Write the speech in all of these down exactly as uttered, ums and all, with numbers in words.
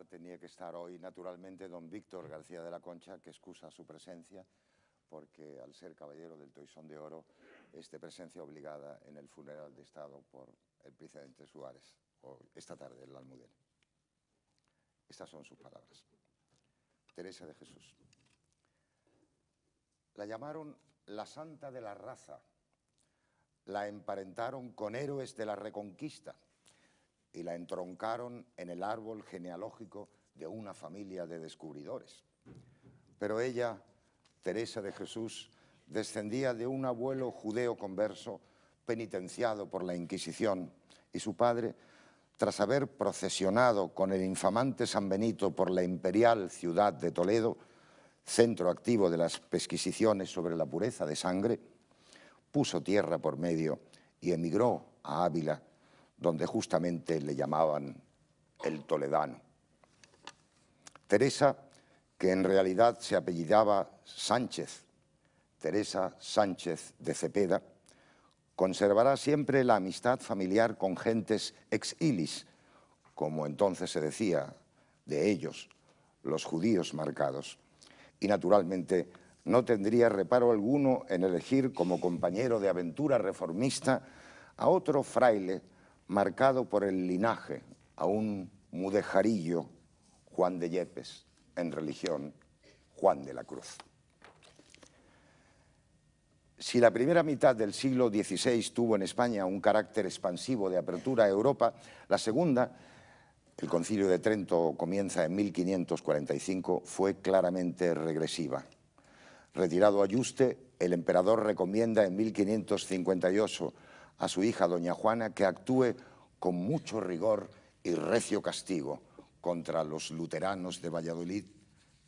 lugar tenía que estar hoy, naturalmente, don Víctor García de la Concha, que excusa su presencia, porque al ser caballero del Toisón de Oro, es de presencia obligada en el funeral de Estado por el presidente Suárez, o esta tarde en la Almudena. Estas son sus palabras. Teresa de Jesús. La llamaron la santa de la raza, la emparentaron con héroes de la Reconquista y la entroncaron en el árbol genealógico de una familia de descubridores. Pero ella, Teresa de Jesús, descendía de un abuelo judeo converso penitenciado por la Inquisición, y su padre, tras haber procesionado con el infamante San Benito por la imperial ciudad de Toledo, centro activo de las pesquisaciones sobre la pureza de sangre, puso tierra por medio y emigró a Ávila, donde justamente le llamaban el toledano. Teresa, que en realidad se apellidaba Sánchez, Teresa Sánchez de Cepeda, conservará siempre la amistad familiar con gentes ex ilis, como entonces se decía de ellos, los judíos marcados, y naturalmente no tendría reparo alguno en elegir como compañero de aventura reformista a otro fraile marcado por el linaje, a un mudejarillo, Juan de Yepes, en religión, Juan de la Cruz. Si la primera mitad del siglo dieciséis tuvo en España un carácter expansivo de apertura a Europa, la segunda, el Concilio de Trento comienza en mil quinientos cuarenta y cinco, fue claramente regresiva. Retirado a Yuste, el emperador recomienda en mil quinientos cincuenta y ocho a su hija Doña Juana que actúe con mucho rigor y recio castigo contra los luteranos de Valladolid,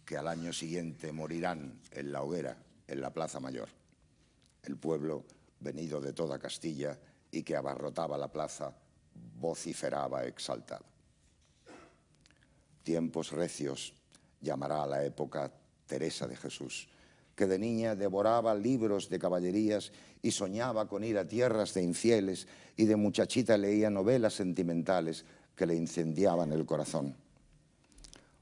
que al año siguiente morirán en la hoguera, en la Plaza Mayor. El pueblo, venido de toda Castilla y que abarrotaba la plaza, vociferaba exaltado. Tiempos recios llamará a la época Teresa de Jesús, que de niña devoraba libros de caballerías y soñaba con ir a tierras de infieles, y de muchachita leía novelas sentimentales que le incendiaban el corazón.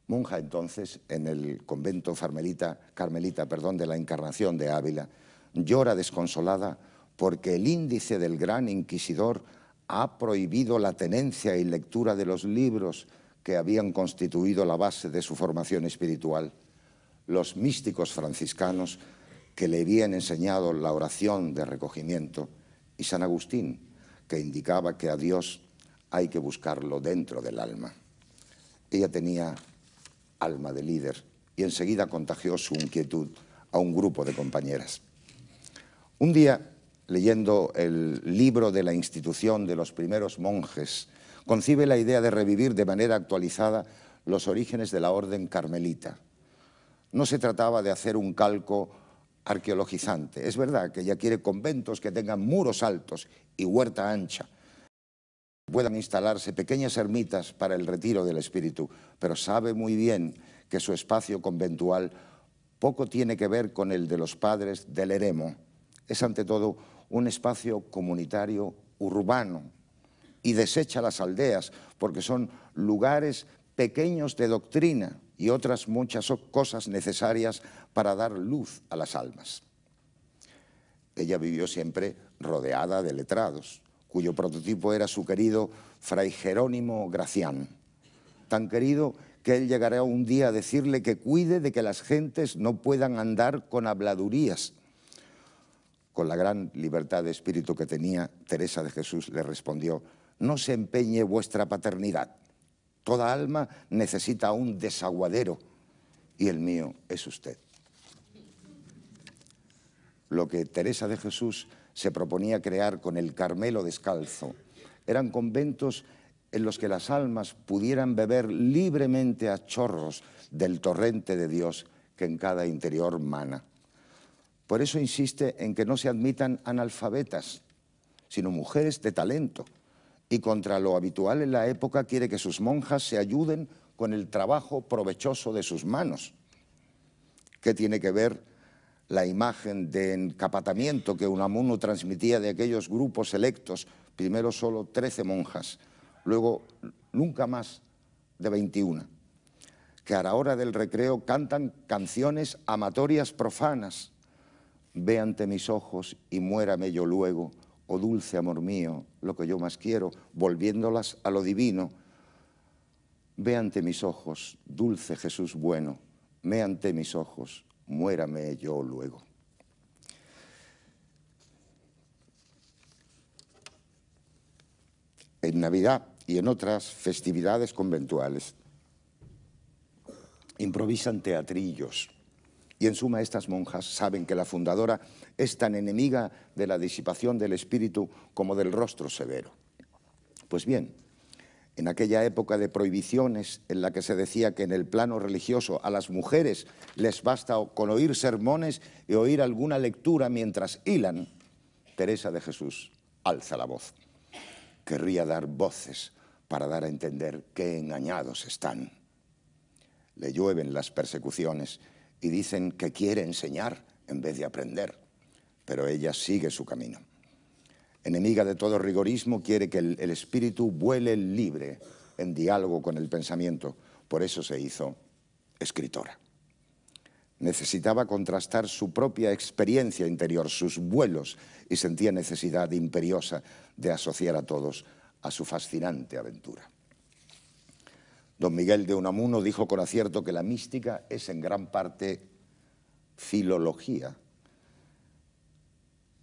Monja entonces en el convento Carmelita, Carmelita, perdón, de la Encarnación de Ávila, llora desconsolada porque el índice del gran inquisidor ha prohibido la tenencia y lectura de los libros que habían constituido la base de su formación espiritual, los místicos franciscanos que le habían enseñado la oración de recogimiento, y San Agustín, que indicaba que a Dios hay que buscarlo dentro del alma. Ella tenía alma de líder y enseguida contagió su inquietud a un grupo de compañeras. Un día, leyendo el libro de la institución de los primeros monjes, concibe la idea de revivir de manera actualizada los orígenes de la orden carmelita. No se trataba de hacer un calco arqueologizante. Es verdad que ella quiere conventos que tengan muros altos y huerta ancha, puedan instalarse pequeñas ermitas para el retiro del espíritu, pero sabe muy bien que su espacio conventual poco tiene que ver con el de los padres del eremo. Es ante todo un espacio comunitario urbano, y desecha las aldeas porque son lugares pequeños de doctrina y otras muchas cosas necesarias para dar luz a las almas. Ella vivió siempre rodeada de letrados, cuyo prototipo era su querido Fray Jerónimo Gracián, tan querido que él llegará un día a decirle que cuide de que las gentes no puedan andar con habladurías. Con la gran libertad de espíritu que tenía, Teresa de Jesús le respondió: no se empeñe vuestra paternidad, toda alma necesita un desaguadero y el mío es usted. Lo que Teresa de Jesús se proponía crear con el Carmelo descalzo eran conventos en los que las almas pudieran beber libremente a chorros del torrente de Dios que en cada interior mana. Por eso insiste en que no se admitan analfabetas, sino mujeres de talento, y contra lo habitual en la época quiere que sus monjas se ayuden con el trabajo provechoso de sus manos. ¿Qué tiene que ver la imagen de encapatamiento que Unamuno transmitía de aquellos grupos electos, primero solo trece monjas, luego nunca más de veintiuna, que a la hora del recreo cantan canciones amatorias profanas. Ve ante mis ojos y muérame yo luego, oh dulce amor mío, lo que yo más quiero, volviéndolas a lo divino. Ve ante mis ojos, dulce Jesús bueno, ve ante mis ojos, muérame yo luego. En Navidad y en otras festividades conventuales improvisan teatrillos. Y en suma, estas monjas saben que la fundadora es tan enemiga de la disipación del espíritu como del rostro severo. Pues bien, en aquella época de prohibiciones en la que se decía que en el plano religioso a las mujeres les basta con oír sermones y oír alguna lectura mientras hilan, Teresa de Jesús alza la voz. Querría dar voces para dar a entender qué engañados están. Le llueven las persecuciones y dicen que quiere enseñar en vez de aprender, pero ella sigue su camino. Enemiga de todo rigorismo, quiere que el, el espíritu vuele libre en diálogo con el pensamiento. Por eso se hizo escritora. Necesitaba contrastar su propia experiencia interior, sus vuelos, y sentía necesidad imperiosa de asociar a todos a su fascinante aventura. Don Miguel de Unamuno dijo con acierto que la mística es en gran parte filología.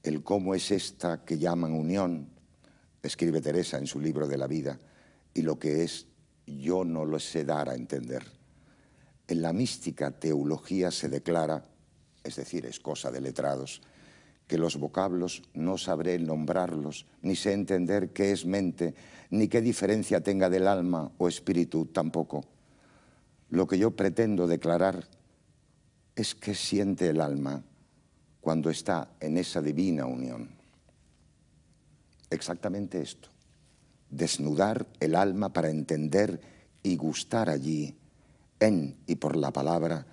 El cómo es esta que llaman unión, escribe Teresa en su libro de la vida, y lo que es yo no lo sé dar a entender. En la mística teología se declara, es decir, es cosa de letrados, que los vocablos no sabré nombrarlos, ni sé entender qué es mente, ni qué diferencia tenga del alma o espíritu tampoco. Lo que yo pretendo declarar es qué siente el alma cuando está en esa divina unión. Exactamente esto, desnudar el alma para entender y gustar allí, en y por la palabra,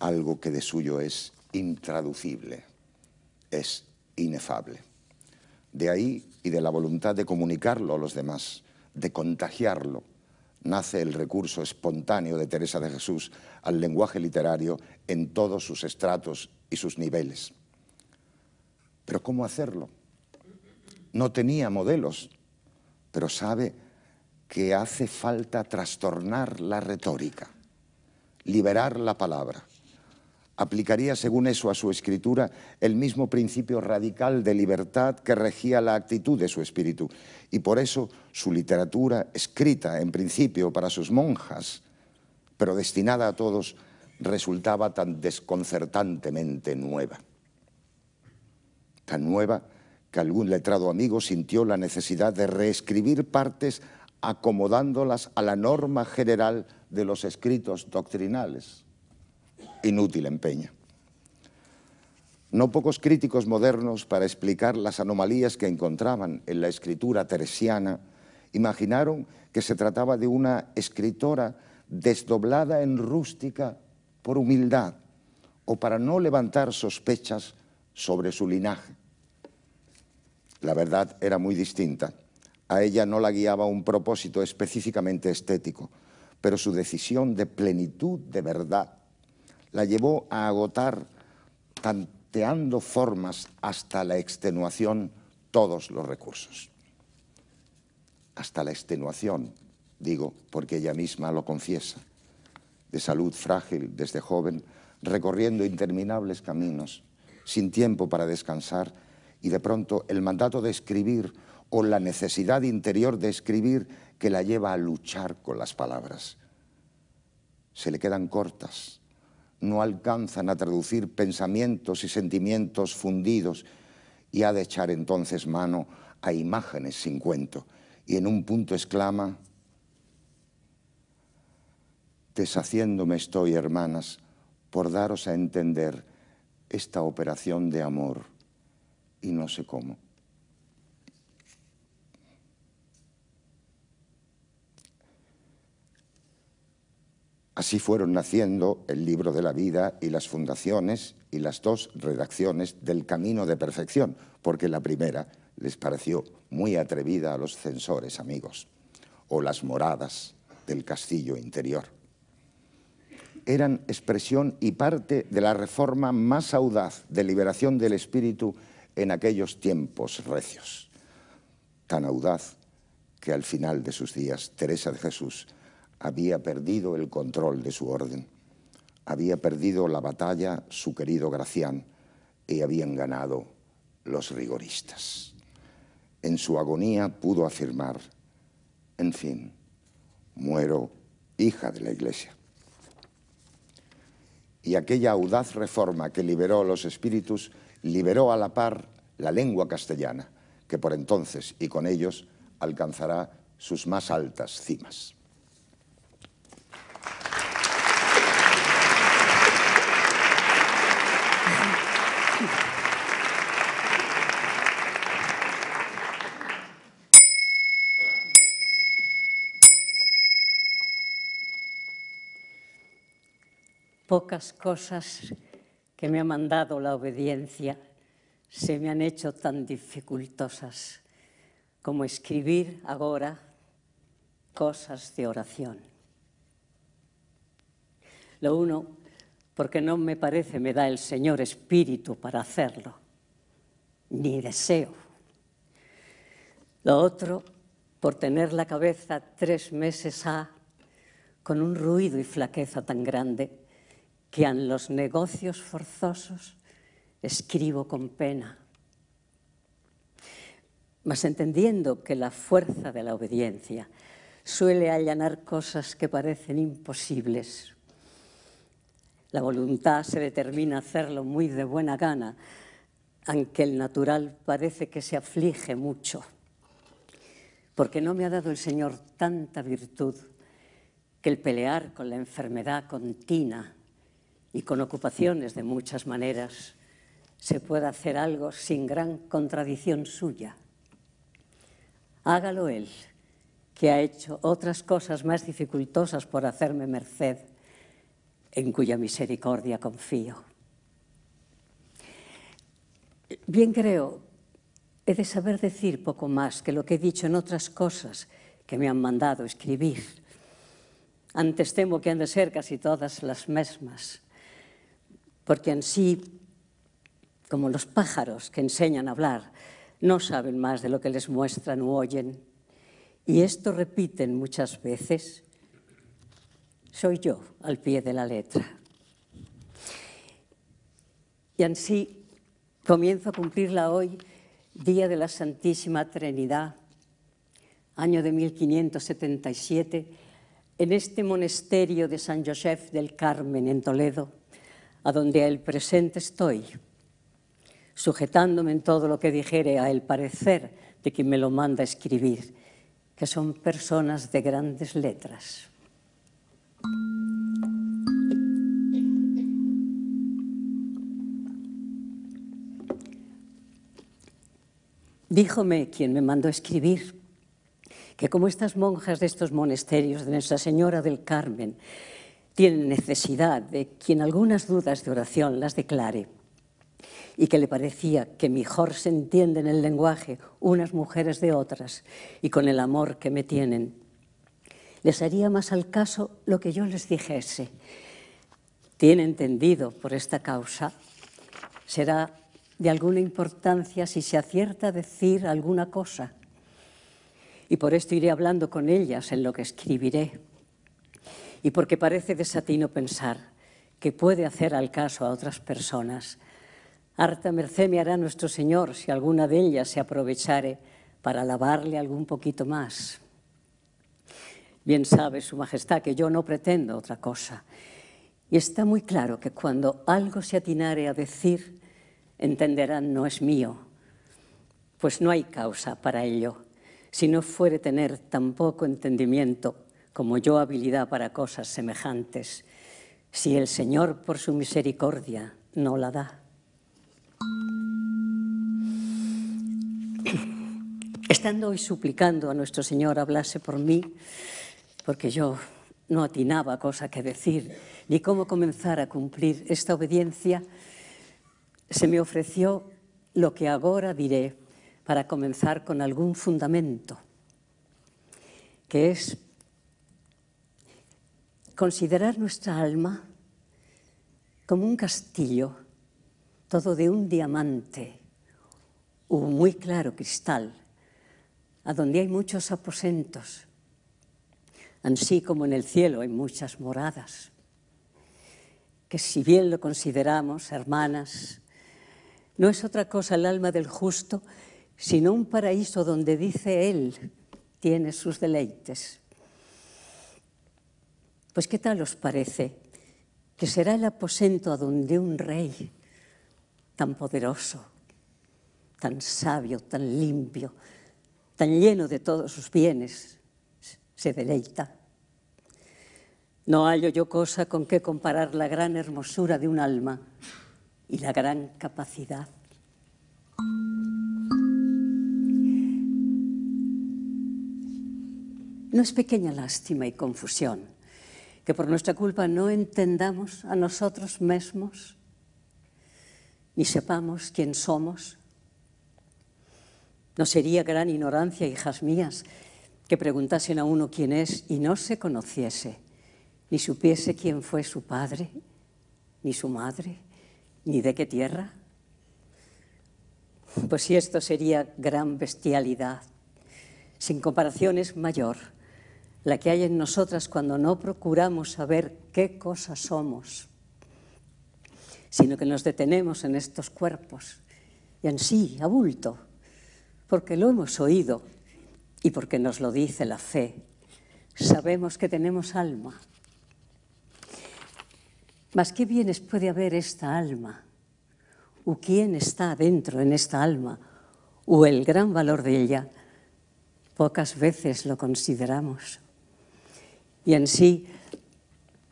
algo que de suyo es intraducible. Es inefable. De ahí y de la voluntad de comunicarlo a los demás, de contagiarlo, nace el recurso espontáneo de Teresa de Jesús al lenguaje literario en todos sus estratos y sus niveles. Pero ¿cómo hacerlo? No tenía modelos, pero sabe que hace falta trastornar la retórica, liberar la palabra. Aplicaría según eso a su escritura el mismo principio radical de libertad que regía la actitud de su espíritu, y por eso su literatura, escrita en principio para sus monjas, pero destinada a todos, resultaba tan desconcertantemente nueva. Tan nueva que algún letrado amigo sintió la necesidad de reescribir partes acomodándolas a la norma general de los escritos doctrinales. Inútil empeño. No pocos críticos modernos, para explicar las anomalías que encontraban en la escritura teresiana, imaginaron que se trataba de una escritora desdoblada en rústica por humildad o para no levantar sospechas sobre su linaje. La verdad era muy distinta. A ella no la guiaba un propósito específicamente estético, pero su decisión de plenitud de verdad la llevó a agotar, tanteando formas hasta la extenuación, todos los recursos. Hasta la extenuación, digo, porque ella misma lo confiesa. De salud frágil desde joven, recorriendo interminables caminos, sin tiempo para descansar, y de pronto el mandato de escribir o la necesidad interior de escribir que la lleva a luchar con las palabras. Se le quedan cortas. No alcanzan a traducir pensamientos y sentimientos fundidos, y ha de echar entonces mano a imágenes sin cuento, y en un punto exclama: deshaciéndome estoy, hermanas, por daros a entender esta operación de amor, y no sé cómo. Así fueron naciendo el libro de la vida y las fundaciones y las dos redacciones del Camino de Perfección, porque la primera les pareció muy atrevida a los censores amigos, o las moradas del castillo interior. eran expresión y parte de la reforma más audaz de liberación del espíritu en aquellos tiempos recios. Tan audaz que al final de sus días Teresa de Jesús había perdido el control de su orden, había perdido la batalla su querido Gracián y habían ganado los rigoristas. En su agonía pudo afirmar, en fin, muero hija de la Iglesia. Y aquella audaz reforma que liberó los espíritus liberó a la par la lengua castellana, que por entonces y con ellos alcanzará sus más altas cimas. Pocas cosas que me ha mandado la obediencia se me han hecho tan dificultosas como escribir ahora cosas de oración. Lo uno, porque no me parece me da el Señor espíritu para hacerlo, ni deseo. Lo otro, por tener la cabeza tres meses a, con un ruido y flaqueza tan grande, que en los negocios forzosos escribo con pena. Mas entendiendo que la fuerza de la obediencia suele allanar cosas que parecen imposibles, la voluntad se determina a hacerlo muy de buena gana, aunque el natural parece que se aflige mucho, porque no me ha dado el Señor tanta virtud que el pelear con la enfermedad continua y con ocupaciones de muchas maneras, se puede hacer algo sin gran contradicción suya. Hágalo él, que ha hecho otras cosas más dificultosas por hacerme merced, en cuya misericordia confío. Bien creo, he de saber decir poco más que lo que he dicho en otras cosas que me han mandado escribir. Antes temo que han de ser casi todas las mismas. Porque en sí, como los pájaros que enseñan a hablar, no saben más de lo que les muestran u oyen, y esto repiten muchas veces, soy yo al pie de la letra. Y en sí, comienzo a cumplirla hoy, Día de la Santísima Trinidad, año de mil quinientos setenta y siete, en este monasterio de San José del Carmen, en Toledo, a donde a él presente estoy, sujetándome en todo lo que dijere a el parecer de quien me lo manda escribir, que son personas de grandes letras. Díjome quien me mandó escribir que como estas monjas de estos monasterios de Nuestra Señora del Carmen tienen necesidad de quien algunas dudas de oración las declare y que le parecía que mejor se entienden el lenguaje unas mujeres de otras y con el amor que me tienen, les haría más al caso lo que yo les dijese. Tiene entendido por esta causa, será de alguna importancia si se acierta a decir alguna cosa y por esto iré hablando con ellas en lo que escribiré. Y porque parece desatino pensar que puede hacer al caso a otras personas, harta merced me hará nuestro Señor si alguna de ellas se aprovechare para alabarle algún poquito más. Bien sabe su Majestad que yo no pretendo otra cosa, y está muy claro que cuando algo se atinare a decir, entenderán no es mío, pues no hay causa para ello, si no fuere tener tan poco entendimiento como yo habilidad para cosas semejantes, si el Señor por su misericordia no la da. Estando hoy suplicando a nuestro Señor hablase por mí, porque yo no atinaba cosa que decir, ni cómo comenzar a cumplir esta obediencia, se me ofreció lo que ahora diré para comenzar con algún fundamento, que es considerar nuestra alma como un castillo, todo de un diamante, un muy claro cristal, a donde hay muchos aposentos, así como en el cielo hay muchas moradas, que si bien lo consideramos, hermanas, no es otra cosa el alma del justo, sino un paraíso donde, dice él, tiene sus deleites. Pues ¿qué tal os parece que será el aposento a donde un rey tan poderoso, tan sabio, tan limpio, tan lleno de todos sus bienes, se deleita? No hallo yo cosa con que comparar la gran hermosura de un alma y la gran capacidad. No es pequeña lástima y confusión que por nuestra culpa no entendamos a nosotros mismos ni sepamos quién somos. No sería gran ignorancia, hijas mías, que preguntasen a uno quién es y no se conociese, ni supiese quién fue su padre, ni su madre, ni de qué tierra. Pues si esto sería gran bestialidad, sin comparación es mayor la que hay en nosotras cuando no procuramos saber qué cosas somos, sino que nos detenemos en estos cuerpos y en sí, a bulto, porque lo hemos oído y porque nos lo dice la fe. Sabemos que tenemos alma. Mas ¿qué bienes puede haber esta alma? ¿O quién está dentro en esta alma? ¿O el gran valor de ella? Pocas veces lo consideramos. Y en sí,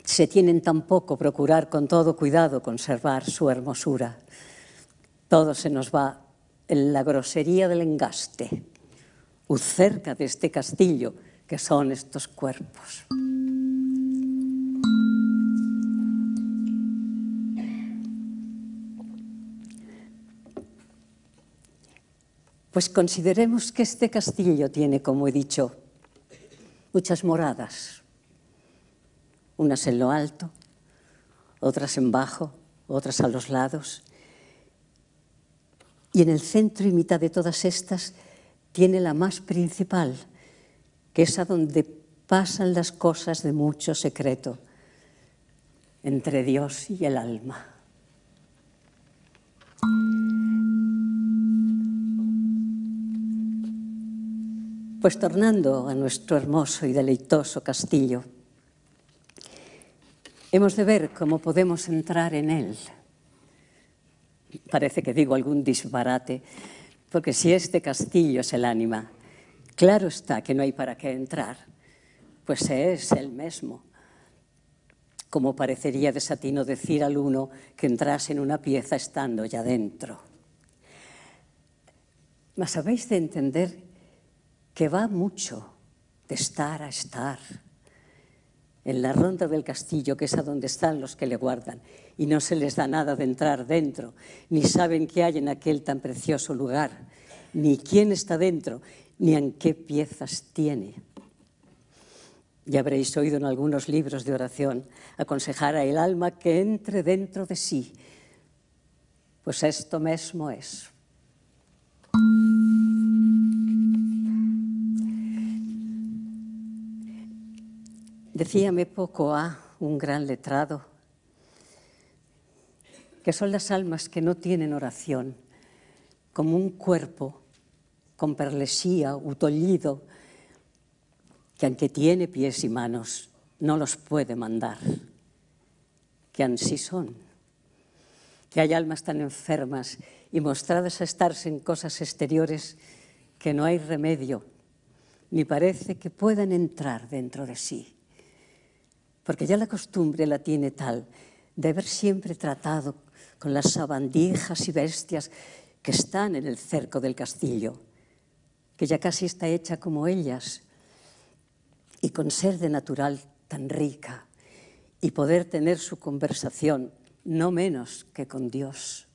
se tienen tampoco procurar con todo cuidado conservar su hermosura. Todo se nos va en la grosería del engaste, o cerca de este castillo que son estos cuerpos. Pues consideremos que este castillo tiene, como he dicho, muchas moradas. Unas en lo alto, otras en bajo, otras a los lados. Y en el centro y mitad de todas estas tiene la más principal, que es a donde pasan las cosas de mucho secreto entre Dios y el alma. Pues tornando a nuestro hermoso y deleitoso castillo, hemos de ver cómo podemos entrar en él. Parece que digo algún disparate, porque si este castillo es el ánima, claro está que no hay para qué entrar, pues es el mismo. Como parecería desatino decir al uno que entrase en una pieza estando ya dentro. Mas habéis de entender que va mucho de estar a estar, en la ronda del castillo, que es a donde están los que le guardan, y no se les da nada de entrar dentro, ni saben qué hay en aquel tan precioso lugar, ni quién está dentro, ni en qué piezas tiene. Ya habréis oído en algunos libros de oración aconsejar a el alma que entre dentro de sí. Pues esto mismo es. Decíame poco a un gran letrado que son las almas que no tienen oración, como un cuerpo con perlesía u tollido, que aunque tiene pies y manos, no los puede mandar, que ansí son, que hay almas tan enfermas y mostradas a estarse en cosas exteriores que no hay remedio, ni parece que puedan entrar dentro de sí. Porque ya la costumbre la tiene tal de haber siempre tratado con las sabandijas y bestias que están en el cerco del castillo, que ya casi está hecha como ellas, y con ser de natural tan rica, y poder tener su conversación no menos que con Dios.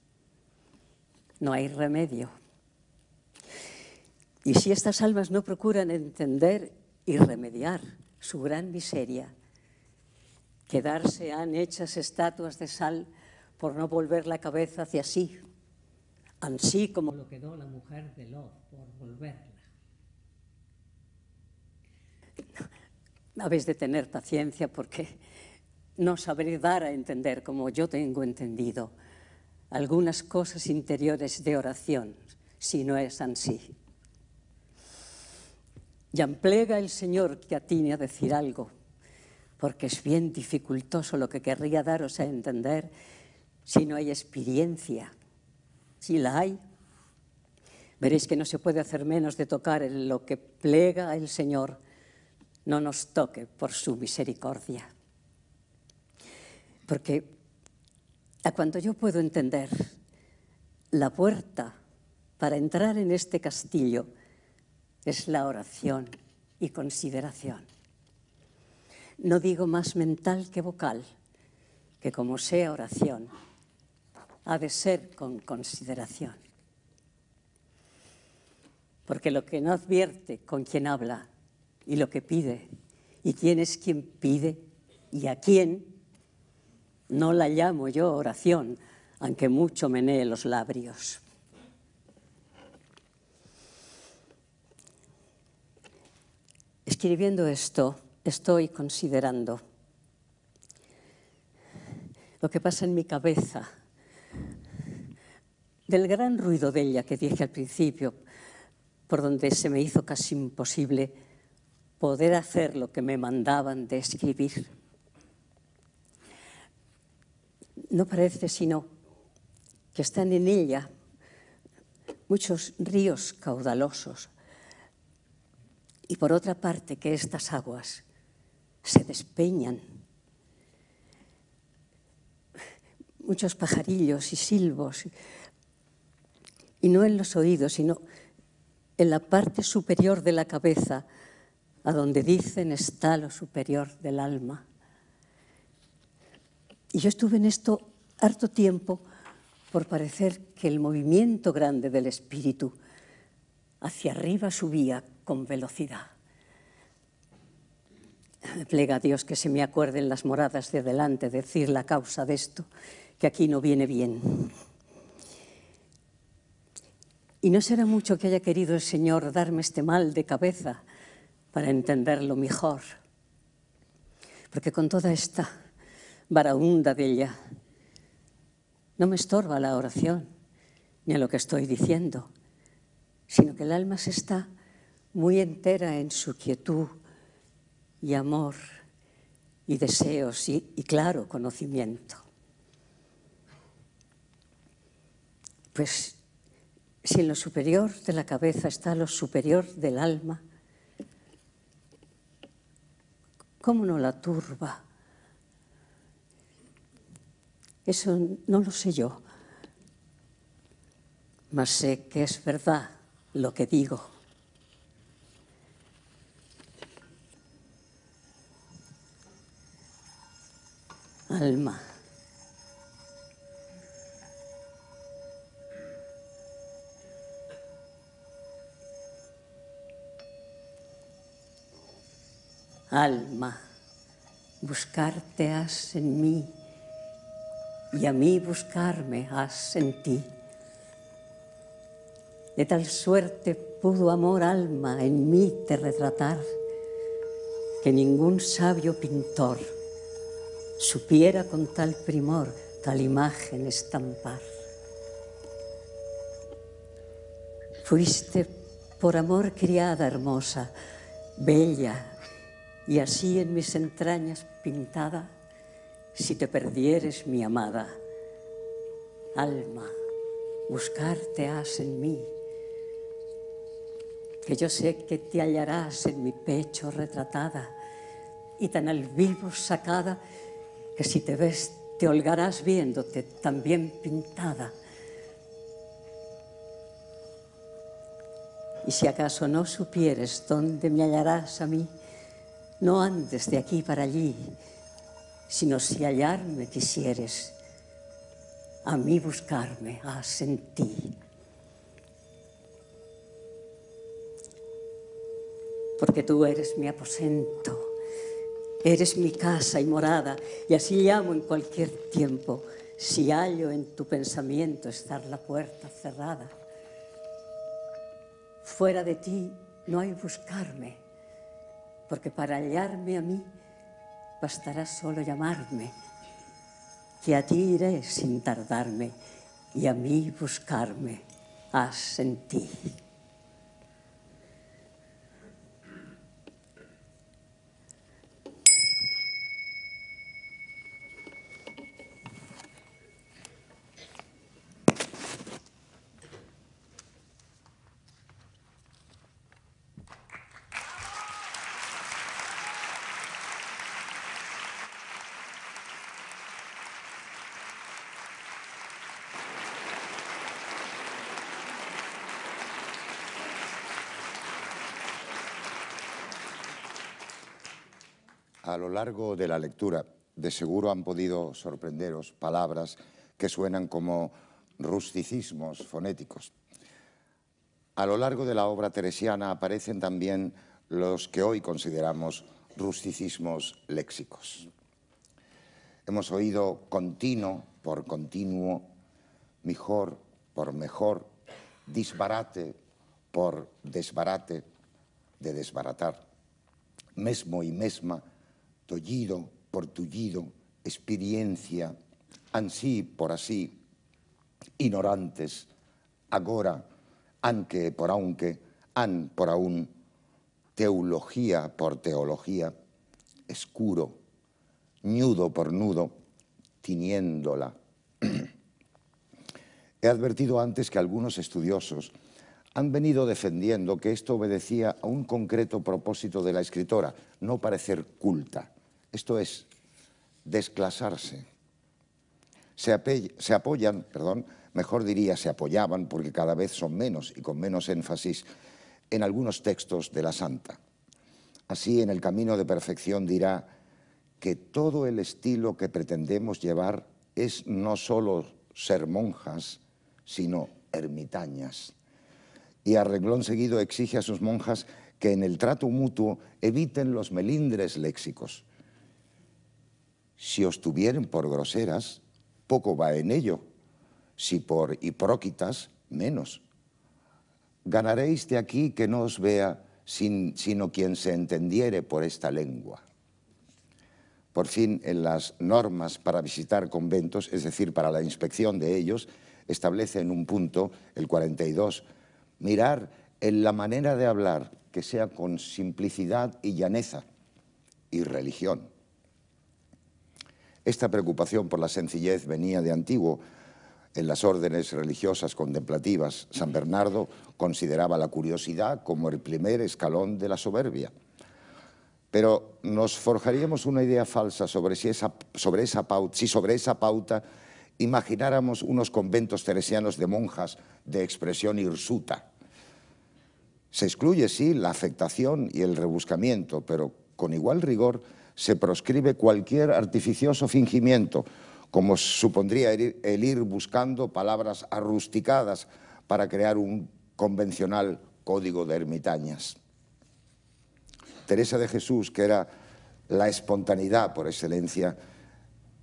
No hay remedio. Y si estas almas no procuran entender y remediar su gran miseria, quedarse han hechas estatuas de sal por no volver la cabeza hacia sí, ansí como lo quedó la mujer de Lot por volverla. Habéis de tener paciencia porque no sabré dar a entender, como yo tengo entendido, algunas cosas interiores de oración, si no es ansí. Y amplega el Señor que atine a decir algo, porque es bien dificultoso lo que querría daros a entender si no hay experiencia. Si la hay, veréis que no se puede hacer menos de tocar en lo que plega el Señor, no nos toque por su misericordia. Porque a cuanto yo puedo entender, la puerta para entrar en este castillo es la oración y consideración. No digo más mental que vocal, que como sea oración, ha de ser con consideración. Porque lo que no advierte con quien habla y lo que pide, y quién es quien pide y a quién, no la llamo yo oración, aunque mucho menee los labios. Escribiendo esto, estoy considerando lo que pasa en mi cabeza, del gran ruido de ella que dije al principio, por donde se me hizo casi imposible poder hacer lo que me mandaban de escribir. No parece sino que están en ella muchos ríos caudalosos, y por otra parte que estas aguas se despeñan. Muchos pajarillos y silbos, y no en los oídos, sino en la parte superior de la cabeza, a donde dicen está lo superior del alma. Y yo estuve en esto harto tiempo por parecer que el movimiento grande del espíritu hacia arriba subía con velocidad. Plega a Dios que se me acuerden las moradas de delante decir la causa de esto, que aquí no viene bien. Y no será mucho que haya querido el Señor darme este mal de cabeza para entenderlo mejor, porque con toda esta varaunda de ella no me estorba la oración ni a lo que estoy diciendo, sino que el alma se está muy entera en su quietud y amor y deseos y, y claro conocimiento. Pues si en lo superior de la cabeza está lo superior del alma, ¿cómo no la turba? Eso no lo sé yo, mas sé que es verdad lo que digo. Alma, alma, buscarte has en mí y a mí buscarme has en ti. De tal suerte pudo amor alma en mí te retratar que ningún sabio pintor supiera con tal primor, tal imagen estampar. Fuiste por amor criada hermosa, bella, y así en mis entrañas pintada, si te perdieres, mi amada, alma, buscarte has en mí, que yo sé que te hallarás en mi pecho retratada y tan al vivo sacada que si te ves, te holgarás viéndote también pintada. Y si acaso no supieres dónde me hallarás a mí, no andes de aquí para allí, sino si hallarme quisieres, a mí buscarme has en ti. Porque tú eres mi aposento, eres mi casa y morada, y así llamo en cualquier tiempo si hallo en tu pensamiento estar la puerta cerrada. Fuera de ti no hay buscarme, porque para hallarme a mí bastará solo llamarme, que a ti iré sin tardarme y a mí buscarme has en ti. A lo largo de la lectura, de seguro han podido sorprenderos palabras que suenan como rusticismos fonéticos. A lo largo de la obra teresiana aparecen también los que hoy consideramos rusticismos léxicos. Hemos oído continuo por continuo, mejor por mejor, disbarate por desbarate, de desbaratar, mesmo y mesma, tollido por tullido, experiencia, ansí por así, ignorantes, agora, anque por aunque, an por aún, teología por teología, escuro, nudo por nudo, tiniéndola. He advertido antes que algunos estudiosos han venido defendiendo que esto obedecía a un concreto propósito de la escritora, no parecer culta. Esto es, desclasarse. Se, se apoyan, perdón, mejor diría se apoyaban, porque cada vez son menos y con menos énfasis, en algunos textos de la Santa. Así, en el camino de perfección dirá que todo el estilo que pretendemos llevar es no solo ser monjas, sino ermitañas. Y a renglón seguido exige a sus monjas que en el trato mutuo eviten los melindres léxicos. Si os tuvieren por groseras, poco va en ello, si por hipróquitas, menos. Ganaréis de aquí que no os vea, sin, sino quien se entendiere por esta lengua. Por fin, en las normas para visitar conventos, es decir, para la inspección de ellos, establece en un punto, el cuarenta y dos, mirar en la manera de hablar, que sea con simplicidad y llaneza, y religión. Esta preocupación por la sencillez venía de antiguo. En las órdenes religiosas contemplativas, San Bernardo consideraba la curiosidad como el primer escalón de la soberbia. Pero nos forjaríamos una idea falsa sobre si esa, sobre esa pauta, si sobre esa pauta imagináramos unos conventos teresianos de monjas de expresión hirsuta. Se excluye, sí, la afectación y el rebuscamiento, pero con igual rigor se proscribe cualquier artificioso fingimiento, como supondría el ir buscando palabras arrusticadas para crear un convencional código de ermitañas. Teresa de Jesús, que era la espontaneidad por excelencia,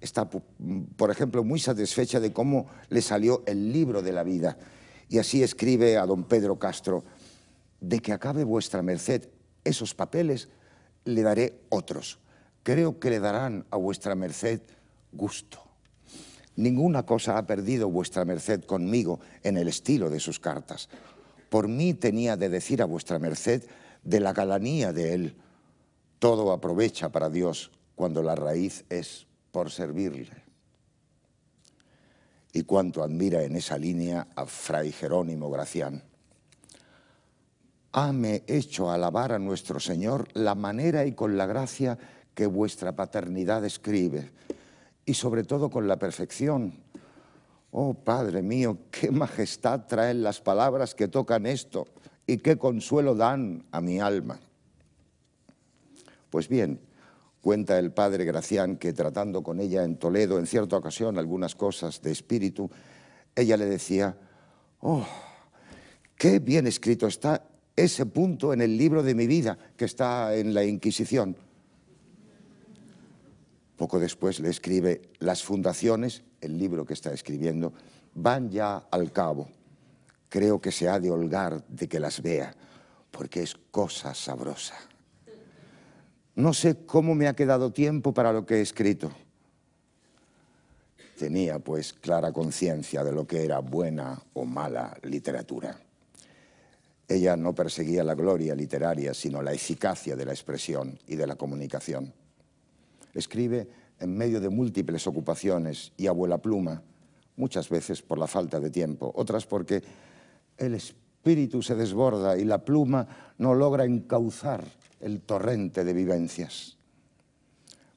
está, por ejemplo, muy satisfecha de cómo le salió el libro de la vida. Y así escribe a don Pedro Castro: de que acabe vuestra merced esos papeles, le daré otros. Creo que le darán a vuestra merced gusto. Ninguna cosa ha perdido vuestra merced conmigo en el estilo de sus cartas. Por mí tenía de decir a vuestra merced de la galanía de él. Todo aprovecha para Dios cuando la raíz es por servirle. Y cuánto admira en esa línea a Fray Jerónimo Gracián. Hame hecho alabar a nuestro Señor la manera y con la gracia que vuestra paternidad escribe, y sobre todo con la perfección. Oh, Padre mío, qué majestad traen las palabras que tocan esto, y qué consuelo dan a mi alma. Pues bien, cuenta el padre Gracián que, tratando con ella en Toledo en cierta ocasión algunas cosas de espíritu, ella le decía: «Oh, qué bien escrito está ese punto en el libro de mi vida que está en la Inquisición». Poco después le escribe Las fundaciones, el libro que está escribiendo, van ya al cabo. Creo que se ha de holgar de que las vea, porque es cosa sabrosa. No sé cómo me ha quedado tiempo para lo que he escrito. Tenía, pues, clara conciencia de lo que era buena o mala literatura. Ella no perseguía la gloria literaria, sino la eficacia de la expresión y de la comunicación. Escribe en medio de múltiples ocupaciones y a vuelapluma, muchas veces por la falta de tiempo, otras porque el espíritu se desborda y la pluma no logra encauzar el torrente de vivencias.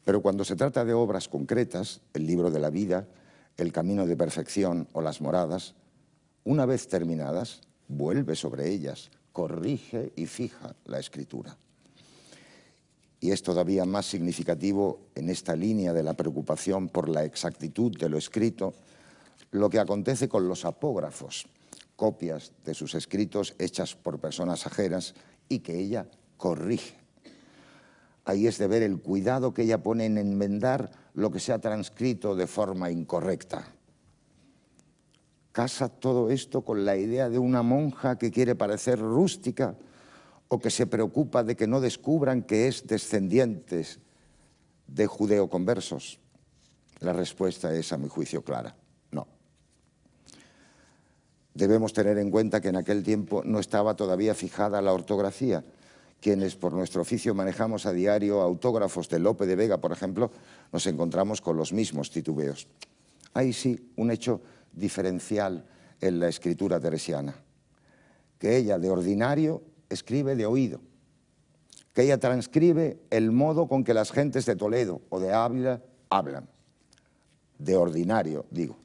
Pero cuando se trata de obras concretas, el libro de la vida, el camino de perfección o las moradas, una vez terminadas, vuelve sobre ellas, corrige y fija la escritura. Y es todavía más significativo en esta línea de la preocupación por la exactitud de lo escrito lo que acontece con los apógrafos, copias de sus escritos hechas por personas ajenas y que ella corrige. Ahí es de ver el cuidado que ella pone en enmendar lo que se ha transcrito de forma incorrecta. Casa todo esto con la idea de una monja que quiere parecer rústica o que se preocupa de que no descubran que es descendiente de judeoconversos. La respuesta es, a mi juicio, clara: no. Debemos tener en cuenta que en aquel tiempo no estaba todavía fijada la ortografía. Quienes por nuestro oficio manejamos a diario autógrafos de Lope de Vega, por ejemplo, nos encontramos con los mismos titubeos. Ahí sí, un hecho diferencial en la escritura teresiana, que ella de ordinario escribe de oído, que ella transcribe el modo con que las gentes de Toledo o de Ávila hablan. De ordinario, digo,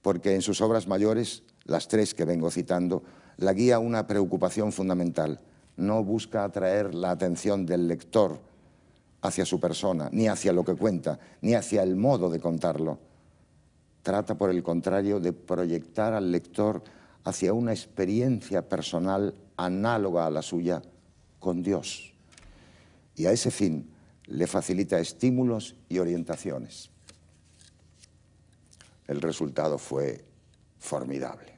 porque en sus obras mayores, las tres que vengo citando, la guía una preocupación fundamental: no busca atraer la atención del lector hacia su persona, ni hacia lo que cuenta, ni hacia el modo de contarlo. Trata, por el contrario, de proyectar al lector hacia una experiencia personal análoga a la suya con Dios. Y a ese fin le facilita estímulos y orientaciones. El resultado fue formidable.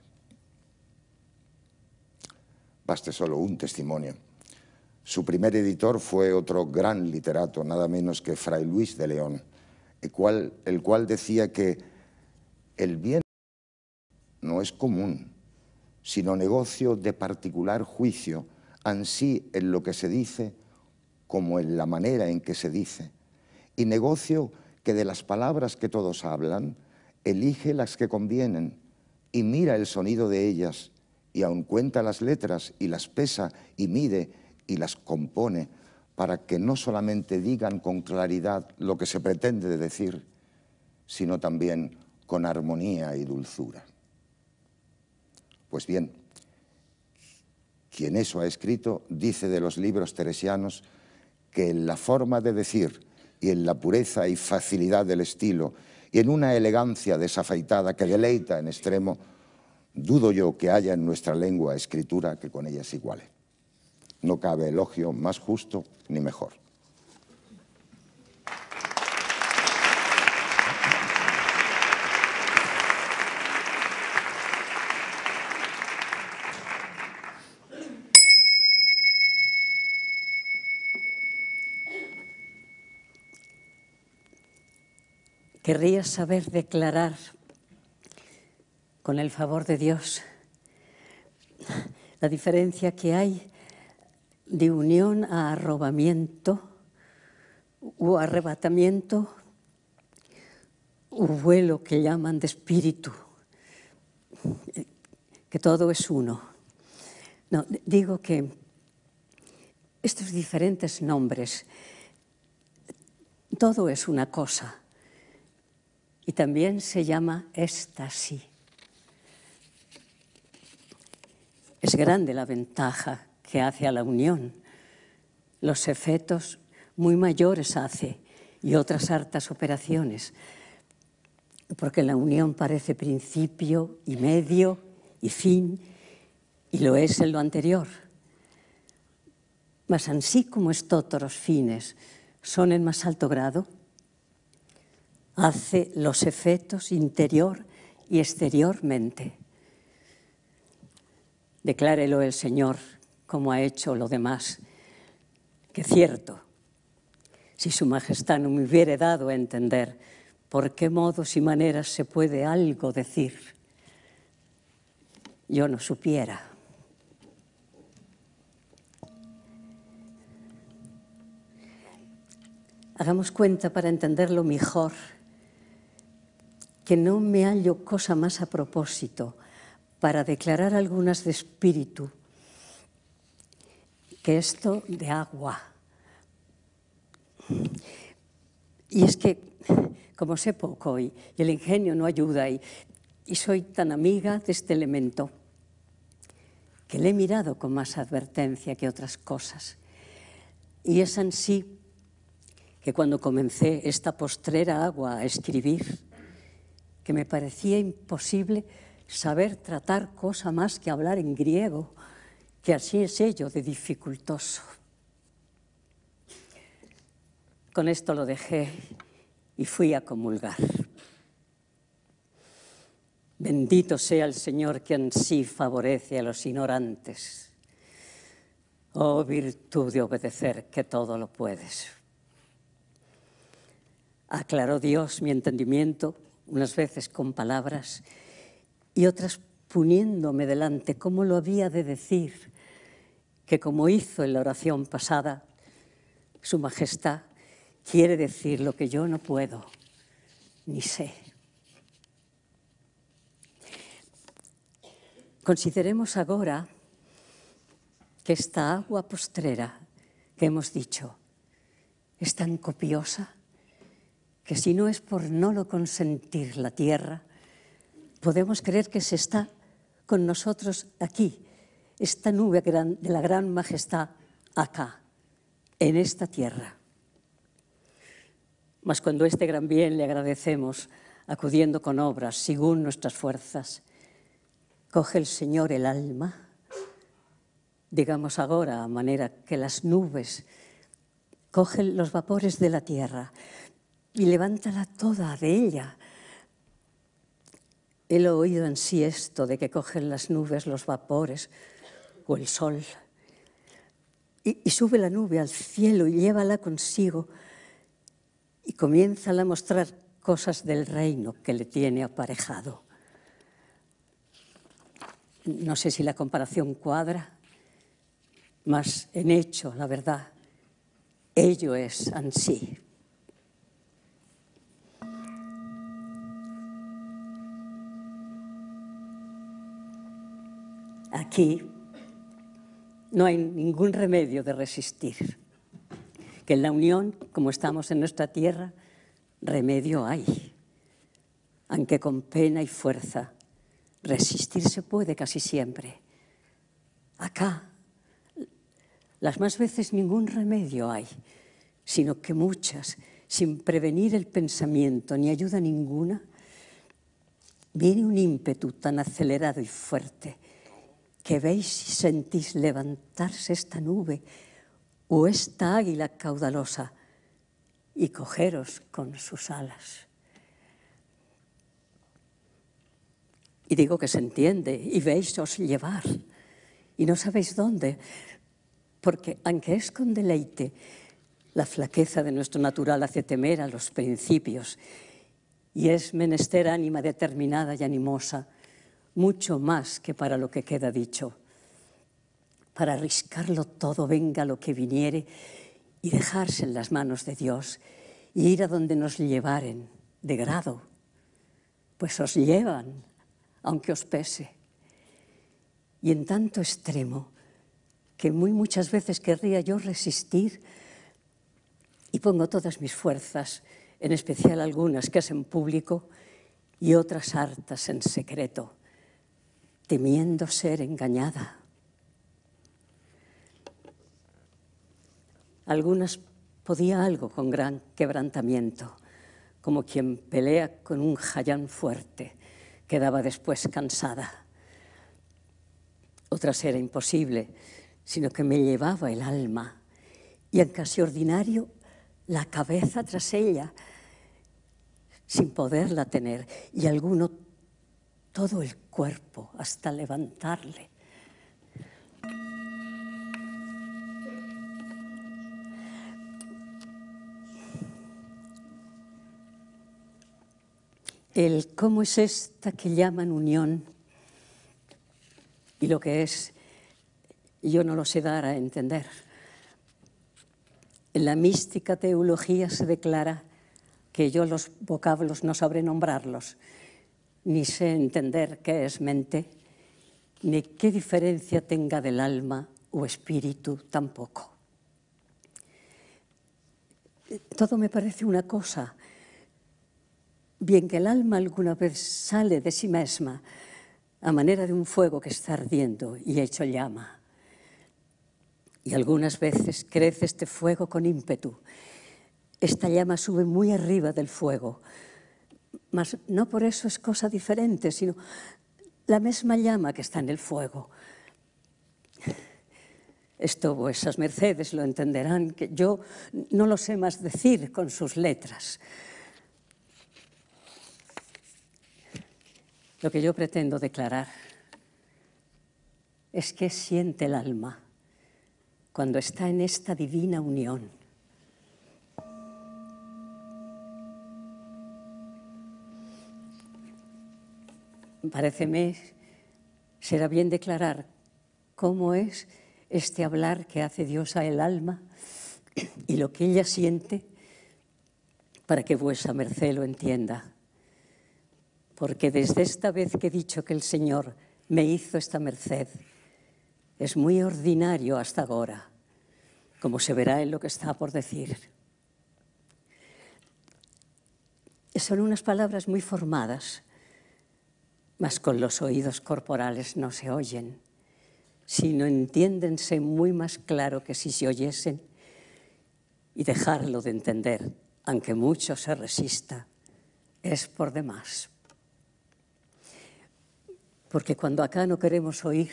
Baste solo un testimonio. Su primer editor fue otro gran literato, nada menos que Fray Luis de León, el cual, el cual decía que el bien no es común, sino negocio de particular juicio, ansí en lo que se dice como en la manera en que se dice, y negocio que de las palabras que todos hablan, elige las que convienen y mira el sonido de ellas, y aun cuenta las letras y las pesa y mide y las compone para que no solamente digan con claridad lo que se pretende decir, sino también con armonía y dulzura. Pues bien, quien eso ha escrito dice de los libros teresianos que en la forma de decir y en la pureza y facilidad del estilo y en una elegancia desafeitada que deleita en extremo, dudo yo que haya en nuestra lengua escritura que con ellas iguale. No cabe elogio más justo ni mejor. Querría saber declarar, con el favor de Dios, la diferencia que hay de unión a arrobamiento u arrebatamiento u vuelo que llaman de espíritu, que todo es uno. No, digo que estos diferentes nombres, todo es una cosa. Y también se llama éxtasis. Es grande la ventaja que hace a la unión. Los efectos muy mayores hace y otras hartas operaciones, porque la unión parece principio y medio y fin, y lo es en lo anterior. Mas ansí como estos otros fines son en más alto grado, hace los efectos interior y exteriormente. Declárelo el Señor, como ha hecho lo demás, que cierto, si su majestad no me hubiera dado a entender por qué modos y maneras se puede algo decir, yo no supiera. Hagamos cuenta, para entenderlo mejor, que no me hallo cosa más a propósito para declarar algunas de espíritu que esto de agua. Y es que, como sé poco y el ingenio no ayuda y, y soy tan amiga de este elemento, que le he mirado con más advertencia que otras cosas. Y es ansí que cuando comencé esta postrera agua a escribir, que me parecía imposible saber tratar cosa más que hablar en griego, que así es ello de dificultoso. Con esto lo dejé y fui a comulgar. Bendito sea el Señor que ansí favorece a los ignorantes. Oh virtud de obedecer que todo lo puedes. Aclaró Dios mi entendimiento, unas veces con palabras y otras poniéndome delante cómo lo había de decir, que como hizo en la oración pasada, Su Majestad quiere decir lo que yo no puedo ni sé. Consideremos ahora que esta agua postrera que hemos dicho es tan copiosa que si no es por no lo consentir la tierra, podemos creer que se está con nosotros aquí, esta nube gran, de la gran majestad acá, en esta tierra. Mas cuando este gran bien le agradecemos, acudiendo con obras según nuestras fuerzas, coge el Señor el alma, digamos ahora, a manera que las nubes cogen los vapores de la tierra, y levántala toda de ella. He oído en sí esto de que cogen las nubes, los vapores o el sol, y, y sube la nube al cielo y llévala consigo y comienza a mostrar cosas del reino que le tiene aparejado. No sé si la comparación cuadra, mas en hecho, la verdad, ello es en sí. Aquí no hay ningún remedio de resistir, que en la unión, como estamos en nuestra tierra, remedio hay, aunque con pena y fuerza resistir se puede casi siempre. Acá, las más veces ningún remedio hay, sino que muchas, sin prevenir el pensamiento ni ayuda ninguna, viene un ímpetu tan acelerado y fuerte que veis y sentís levantarse esta nube o esta águila caudalosa y cogeros con sus alas. Y digo que se entiende, y veisos llevar, y no sabéis dónde, porque aunque es con deleite, la flaqueza de nuestro natural hace temer a los principios, y es menester ánima determinada y animosa, mucho más que para lo que queda dicho, para arriscarlo todo, venga lo que viniere, y dejarse en las manos de Dios, y ir a donde nos llevaren, de grado, pues os llevan, aunque os pese, y en tanto extremo, que muy muchas veces querría yo resistir, y pongo todas mis fuerzas, en especial algunas que hacen público, y otras hartas en secreto, temiendo ser engañada. Algunas podía algo con gran quebrantamiento, como quien pelea con un jayán fuerte, quedaba después cansada. Otras era imposible, sino que me llevaba el alma, y en casi ordinario, la cabeza tras ella, sin poderla tener, y alguno todo el cuerpo hasta levantarle. El cómo es esta que llaman unión y lo que es, yo no lo sé dar a entender. En la mística teología se declara que yo los vocablos no sabré nombrarlos, ni sé entender qué es mente, ni qué diferencia tenga del alma o espíritu tampoco. Todo me parece una cosa. Bien que el alma alguna vez sale de sí misma a manera de un fuego que está ardiendo y hecho llama. Y algunas veces crece este fuego con ímpetu. Esta llama sube muy arriba del fuego, mas no por eso es cosa diferente, sino la misma llama que está en el fuego. Esto vuesas mercedes lo entenderán, que yo no lo sé más decir con sus letras. Lo que yo pretendo declarar es qué siente el alma cuando está en esta divina unión. Paréceme será bien declarar cómo es este hablar que hace Dios a el alma y lo que ella siente para que vuesa merced lo entienda. Porque desde esta vez que he dicho que el Señor me hizo esta merced, es muy ordinario hasta ahora, como se verá en lo que está por decir. Son unas palabras muy formadas, mas con los oídos corporales no se oyen, sino entiéndense muy más claro que si se oyesen, y dejarlo de entender, aunque mucho se resista, es por demás. Porque cuando acá no queremos oír,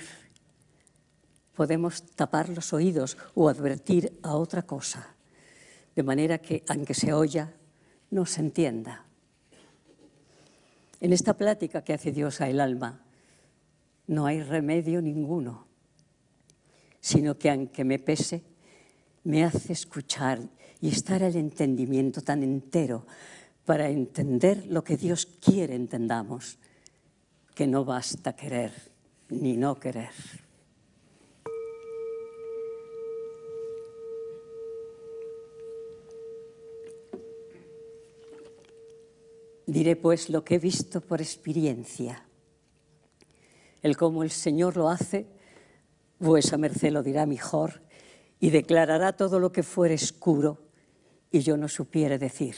podemos tapar los oídos o advertir a otra cosa, de manera que, aunque se oya, no se entienda. En esta plática que hace Dios al alma, no hay remedio ninguno, sino que, aunque me pese, me hace escuchar y estar el entendimiento tan entero para entender lo que Dios quiere entendamos, que no basta querer ni no querer. Diré pues lo que he visto por experiencia. El cómo el Señor lo hace, vuesa merced lo dirá mejor y declarará todo lo que fuere escuro y yo no supiere decir.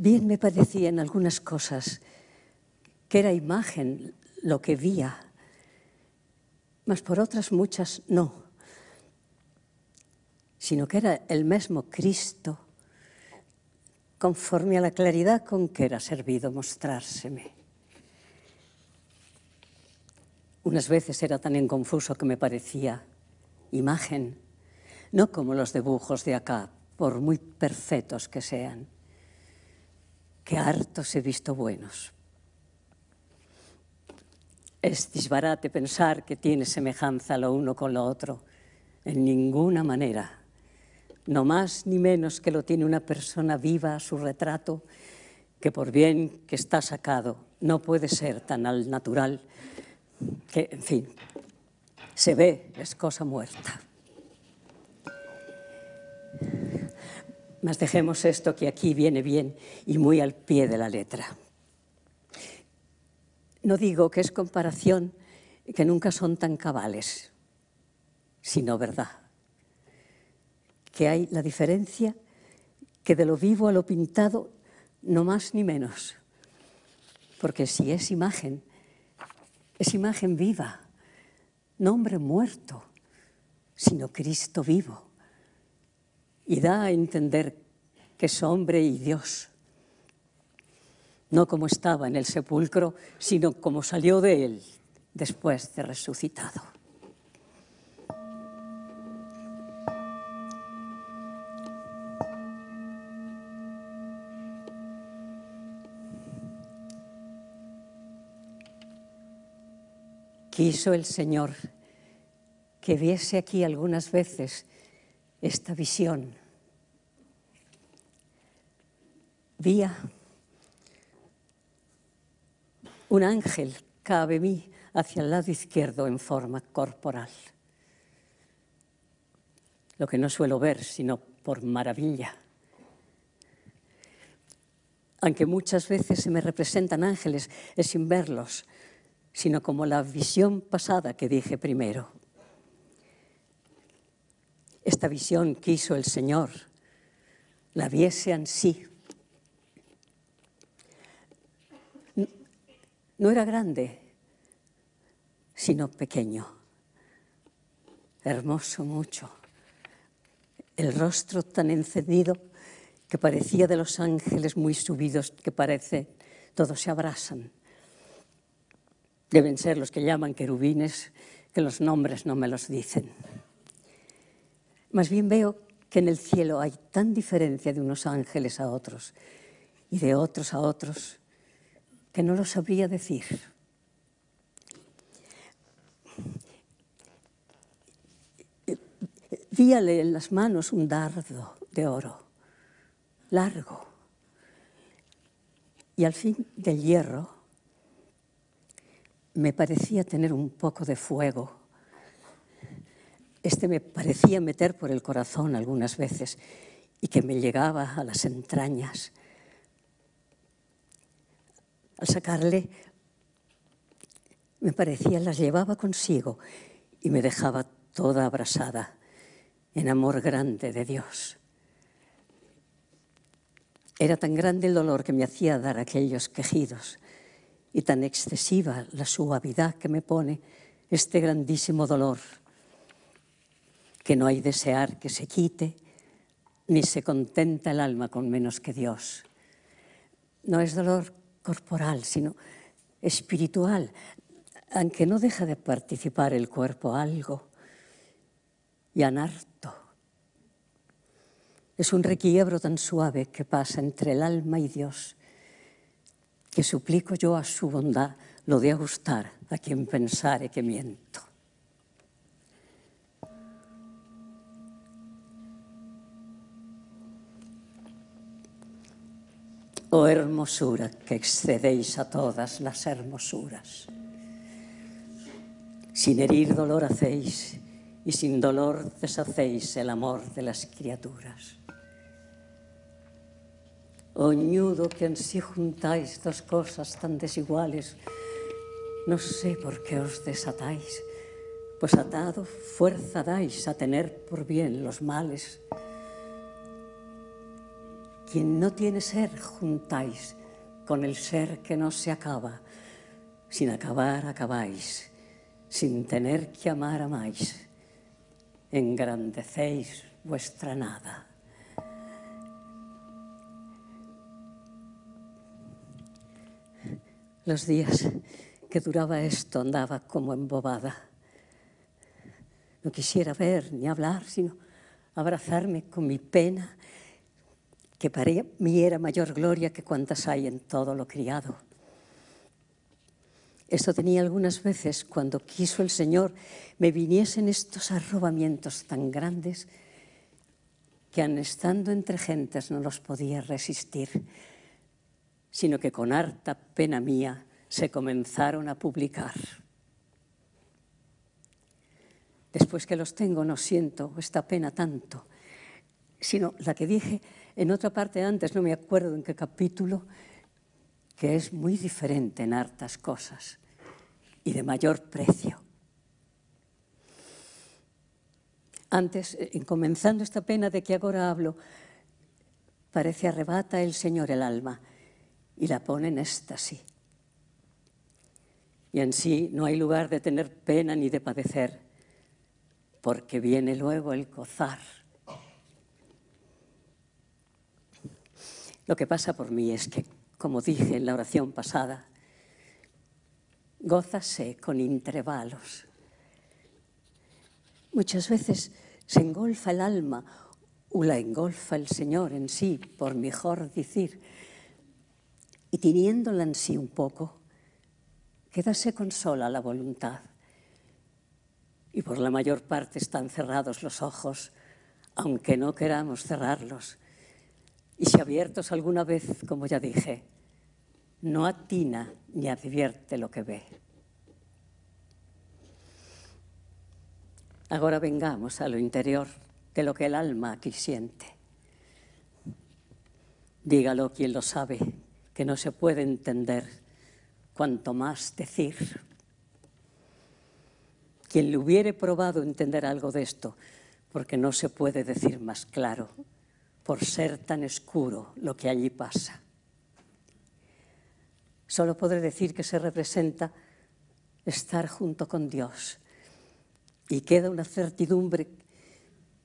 Bien me parecía en algunas cosas que era imagen lo que veía, mas por otras muchas no, sino que era el mismo Cristo conforme a la claridad con que era servido mostrárseme. Unas veces era tan inconfuso que me parecía imagen, no como los dibujos de acá, por muy perfectos que sean, que hartos he visto buenos. Es disbarate pensar que tiene semejanza lo uno con lo otro, en ninguna manera, no más ni menos que lo tiene una persona viva a su retrato, que por bien que está sacado, no puede ser tan al natural, que, en fin, se ve, es cosa muerta. Mas dejemos esto que aquí viene bien y muy al pie de la letra. No digo que es comparación, que nunca son tan cabales, sino verdad. Que hay la diferencia que de lo vivo a lo pintado, no más ni menos. Porque si es imagen, es imagen viva, no hombre muerto, sino Cristo vivo. Y da a entender que es hombre y Dios, no como estaba en el sepulcro, sino como salió de él después de resucitado. Quiso el Señor que viese aquí algunas veces esta visión. Vía un ángel cabe mí hacia el lado izquierdo en forma corporal. Lo que no suelo ver, sino por maravilla. Aunque muchas veces se me representan ángeles, es sin verlos, sino como la visión pasada que dije primero. Esta visión quiso el Señor, la viese ansí. No era grande, sino pequeño, hermoso mucho. El rostro tan encendido que parecía de los ángeles muy subidos, que parece todos se abrasan. Deben ser los que llaman querubines, que los nombres no me los dicen. Más bien veo que en el cielo hay tan diferencia de unos ángeles a otros y de otros a otros que no lo sabría decir. Víale en las manos un dardo de oro, largo, y al fin del hierro me parecía tener un poco de fuego. Este me parecía meter por el corazón algunas veces y que me llegaba a las entrañas. Al sacarle, me parecía las llevaba consigo y me dejaba toda abrasada en amor grande de Dios. Era tan grande el dolor que me hacía dar aquellos quejidos y tan excesiva la suavidad que me pone este grandísimo dolor, que no hay desear que se quite, ni se contenta el alma con menos que Dios. No es dolor corporal, sino espiritual, aunque no deja de participar el cuerpo algo, y anarto. Es un requiebro tan suave que pasa entre el alma y Dios, que suplico yo a su bondad lo de ajustar a quien pensare que miento. Oh hermosura que excedéis a todas las hermosuras, sin herir dolor hacéis y sin dolor deshacéis el amor de las criaturas. Oñudo que ansí juntáis dos cosas tan desiguales, no sé por qué os desatáis, pues atado fuerza dais a tener por bien los males. Quien no tiene ser juntáis con el ser que no se acaba, sin acabar acabáis, sin tener que amar amáis. Engrandecéis vuestra nada. Los días que duraba esto andaba como embobada. No quisiera ver ni hablar, sino abrazarme con mi pena, que para mí era mayor gloria que cuantas hay en todo lo criado. Esto tenía algunas veces, cuando quiso el Señor, me viniesen estos arrobamientos tan grandes que, aun estando entre gentes, no los podía resistir, sino que con harta pena mía se comenzaron a publicar. Después que los tengo no siento esta pena tanto, sino la que dije en otra parte antes, no me acuerdo en qué capítulo, que es muy diferente en hartas cosas y de mayor precio. Antes, en comenzando esta pena de que ahora hablo, parece arrebata el Señor el alma y la pone en éxtasis. Y en sí no hay lugar de tener pena ni de padecer, porque viene luego el gozar. Lo que pasa por mí es que, como dije en la oración pasada, gózase con intervalos. Muchas veces se engolfa el alma o la engolfa el Señor en sí, por mejor decir, y teniéndola en sí un poco, quédase con sola la voluntad por la mayor parte están cerrados los ojos, aunque no queramos cerrarlos. Y si abiertos alguna vez, como ya dije, no atina ni advierte lo que ve. Ahora vengamos a lo interior de lo que el alma aquí siente. Dígalo quien lo sabe, que no se puede entender, cuanto más decir. Quien le hubiere probado entender algo de esto, porque no se puede decir más claro, por ser tan oscuro lo que allí pasa. Solo podré decir que se representa estar junto con Dios, y queda una certidumbre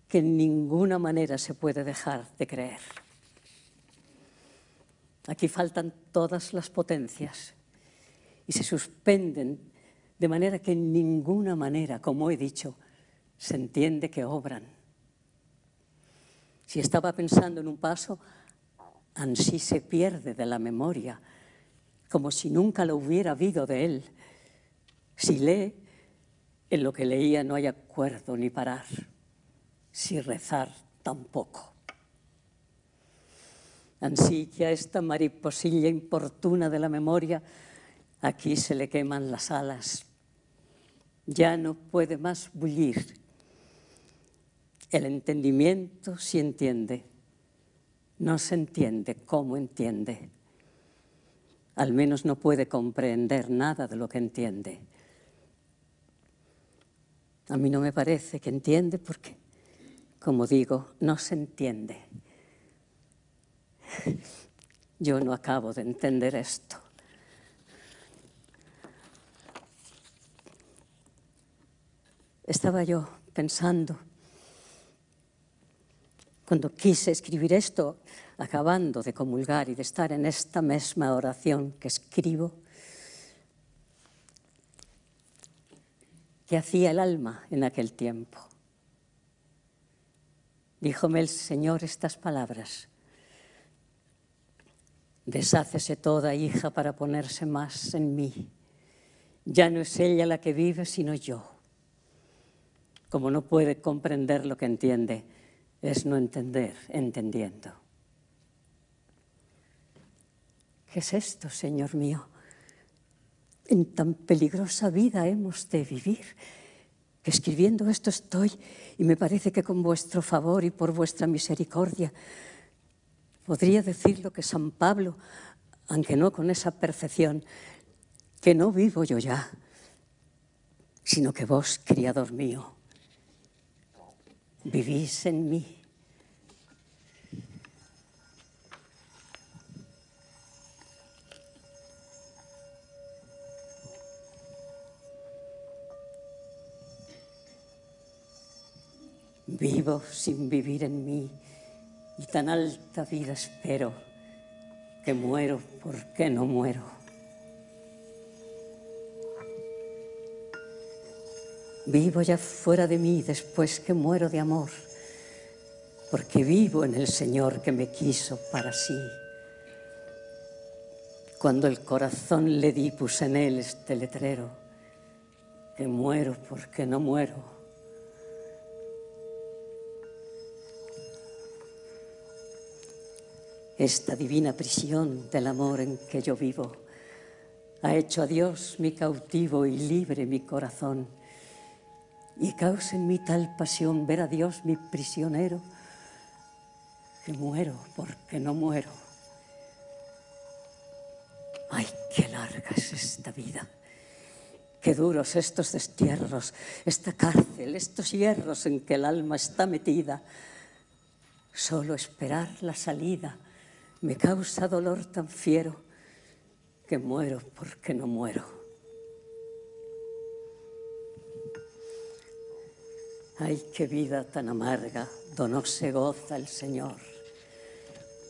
que en ninguna manera se puede dejar de creer. Aquí faltan todas las potencias y se suspenden de manera que en ninguna manera, como he dicho, se entiende que obran. Si estaba pensando en un paso, ansí se pierde de la memoria, como si nunca lo hubiera habido de él. Si lee, en lo que leía no hay acuerdo ni parar, si rezar tampoco. Ansí que a esta mariposilla importuna de la memoria, aquí se le queman las alas. Ya no puede más bullir. El entendimiento sí entiende, no se entiende cómo entiende. Al menos no puede comprender nada de lo que entiende. A mí no me parece que entiende porque, como digo, no se entiende. Yo no acabo de entender esto. Estaba yo pensando, cuando quise escribir esto, acabando de comulgar y de estar en esta misma oración que escribo, ¿qué hacía el alma en aquel tiempo? Díjome el Señor estas palabras: deshácese toda, hija, para ponerse más en mí. Ya no es ella la que vive, sino yo. Como no puede comprender lo que entiende, es no entender entendiendo. ¿Qué es esto, Señor mío? En tan peligrosa vida hemos de vivir, que escribiendo esto estoy, y me parece que con vuestro favor y por vuestra misericordia podría decir lo que San Pablo, aunque no con esa perfección, que no vivo yo ya, sino que vos, Criador mío, vivís en mí. Vivo sin vivir en mí, y tan alta vida espero, que muero porque no muero. Vivo ya fuera de mí después que muero de amor, porque vivo en el Señor que me quiso para sí. Cuando el corazón le di, puse en él este letrero, que muero porque no muero. Esta divina prisión del amor en que yo vivo ha hecho a Dios mi cautivo y libre mi corazón, y causa en mí tal pasión ver a Dios mi prisionero, que muero porque no muero. Ay, qué larga es esta vida, qué duros estos destierros, esta cárcel, estos hierros en que el alma está metida. Solo esperar la salida me causa dolor tan fiero, que muero porque no muero. Ay, qué vida tan amarga, donde se goza el Señor,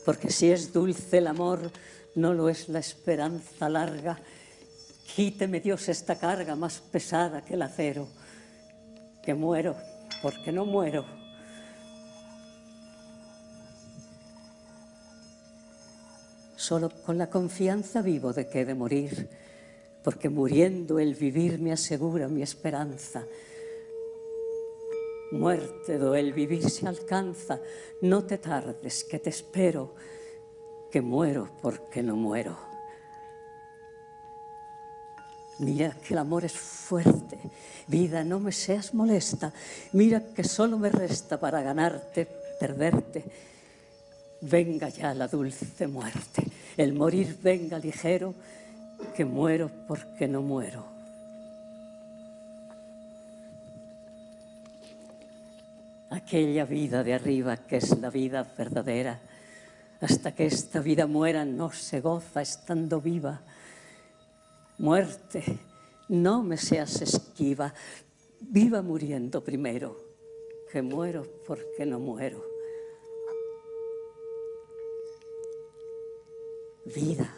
porque si es dulce el amor, no lo es la esperanza larga. Quíteme, Dios, esta carga más pesada que el acero, que muero porque no muero. Solo con la confianza vivo de que he de morir, porque muriendo el vivir me asegura mi esperanza. Muerte do el vivir se alcanza, no te tardes que te espero, que muero porque no muero. Mira que el amor es fuerte, vida no me seas molesta, mira que solo me resta para ganarte, perderte. Venga ya la dulce muerte, el morir venga ligero, que muero porque no muero. Aquella vida de arriba que es la vida verdadera, hasta que esta vida muera no se goza estando viva. Muerte, no me seas esquiva, viva muriendo primero, que muero porque no muero. Vida,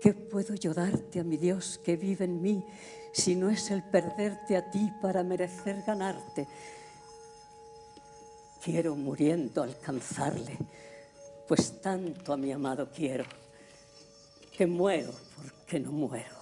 ¿qué puedo yo darte a mi Dios que vive en mí, si no es el perderte a ti para merecer ganarte? Quiero muriendo alcanzarle, pues tanto a mi amado quiero, que muero porque no muero.